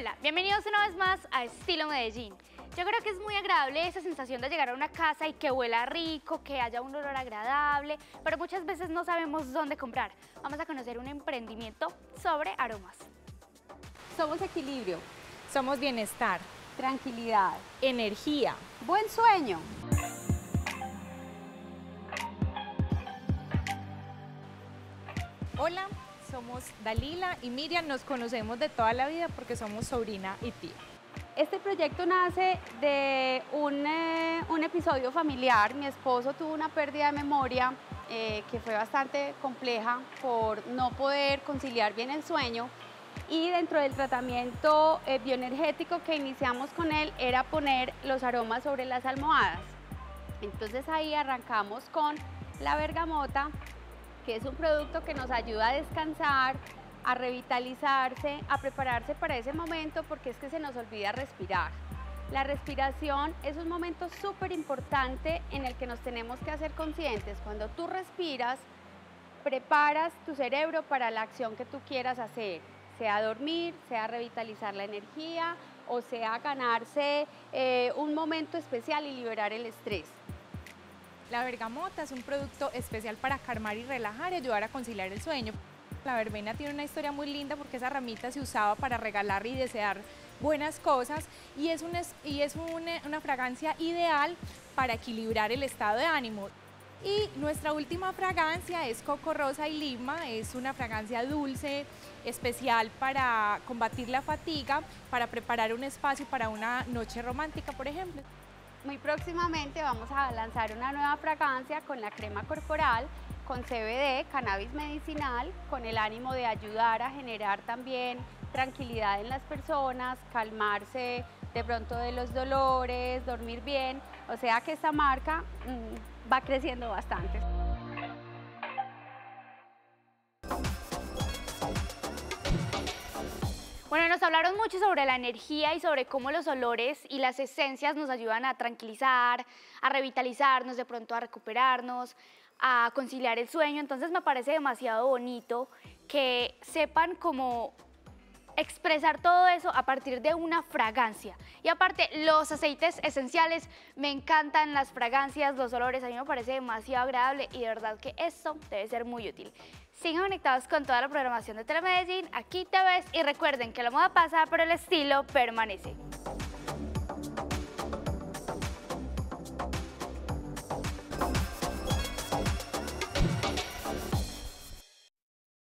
Hola, bienvenidos una vez más a Estilo Medellín. Yo creo que es muy agradable esa sensación de llegar a una casa y que huela rico, que haya un olor agradable, pero muchas veces no sabemos dónde comprar. Vamos a conocer un emprendimiento sobre aromas. Somos equilibrio, somos bienestar, tranquilidad, energía, buen sueño. Hola, somos Dalila y Miriam, nos conocemos de toda la vida porque somos sobrina y tía. Este proyecto nace de un episodio familiar. Mi esposo tuvo una pérdida de memoria que fue bastante compleja por no poder conciliar bien el sueño, y dentro del tratamiento bioenergético que iniciamos con él era poner los aromas sobre las almohadas. Entonces ahí arrancamos con la bergamota, que es un producto que nos ayuda a descansar, a revitalizarse, a prepararse para ese momento, porque es que se nos olvida respirar. La respiración es un momento súper importante en el que nos tenemos que hacer conscientes. Cuando tú respiras, preparas tu cerebro para la acción que tú quieras hacer, sea dormir, sea revitalizar la energía o sea ganarse un momento especial y liberar el estrés. La bergamota es un producto especial para calmar y relajar y ayudar a conciliar el sueño. La verbena tiene una historia muy linda porque esa ramita se usaba para regalar y desear buenas cosas, y es una fragancia ideal para equilibrar el estado de ánimo. Y nuestra última fragancia es coco rosa y lima, es una fragancia dulce, especial para combatir la fatiga, para preparar un espacio para una noche romántica, por ejemplo. Muy próximamente vamos a lanzar una nueva fragancia con la crema corporal, con CBD, cannabis medicinal, con el ánimo de ayudar a generar también tranquilidad en las personas, calmarse de pronto de los dolores, dormir bien, o sea que esta marca va creciendo bastante. Bueno, nos hablaron mucho sobre la energía y sobre cómo los olores y las esencias nos ayudan a tranquilizar, a revitalizarnos, de pronto a recuperarnos, a conciliar el sueño. Entonces me parece demasiado bonito que sepan cómo expresar todo eso a partir de una fragancia. Y aparte, los aceites esenciales, me encantan las fragancias, los olores, a mí me parece demasiado agradable y de verdad que esto debe ser muy útil. Sigan conectados con toda la programación de Telemedellín, aquí te ves, y recuerden que la moda pasa, pero el estilo permanece.